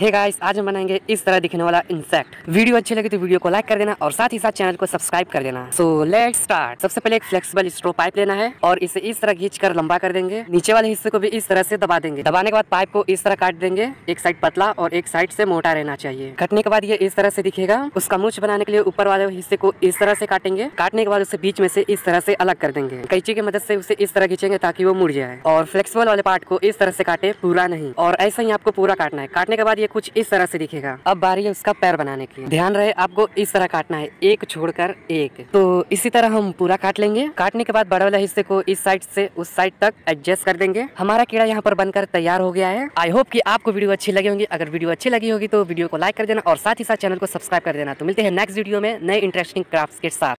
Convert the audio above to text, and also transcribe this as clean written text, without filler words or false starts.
Hey guys, आज हम बनाएंगे इस तरह दिखने वाला इंसेक्ट। वीडियो अच्छी लगी तो वीडियो को लाइक कर देना और साथ ही साथ चैनल को सब्सक्राइब कर देना। So let's start. सबसे पहले एक फ्लेक्सिबल स्ट्रो पाइप लेना है और इसे इस तरह खींच कर लंबा कर देंगे। नीचे वाले हिस्से को भी इस तरह से दबा देंगे। दबाने के बाद पाइप को इस तरह काट देंगे। एक साइड पतला और एक साइड से मोटा रहना चाहिए। कटने के बाद ये इस तरह से दिखेगा। उसका मूंछ बनाने के लिए ऊपर वाले हिस्से को इस तरह से काटेंगे। काटने के बाद उसे बीच में से इस तरह से अलग कर देंगे। कैंची की मदद से उसे इस तरह खींचेंगे ताकि वो मुड़ जाए। और फ्लेक्सिबल वाले पार्ट को इस तरह से काटे, पूरा नहीं। और ऐसा ही आपको पूरा काटना है। काटने के बाद कुछ इस तरह से दिखेगा। अब बारी है उसका पैर बनाने की। ध्यान रहे, आपको इस तरह काटना है, एक छोड़कर एक। तो इसी तरह हम पूरा काट लेंगे। काटने के बाद बड़ा वाला हिस्से को इस साइड से उस साइड तक एडजस्ट कर देंगे। हमारा कीड़ा यहाँ पर बनकर तैयार हो गया है। आई होप कि आपको वीडियो अच्छी लगी होगी। अगर वीडियो अच्छी लगी होगी तो वीडियो को लाइक कर देना और साथ ही साथ चैनल को सब्सक्राइब कर देना। तो मिलते हैं नेक्स्ट वीडियो में नए इंटरेस्टिंग क्राफ्ट के साथ।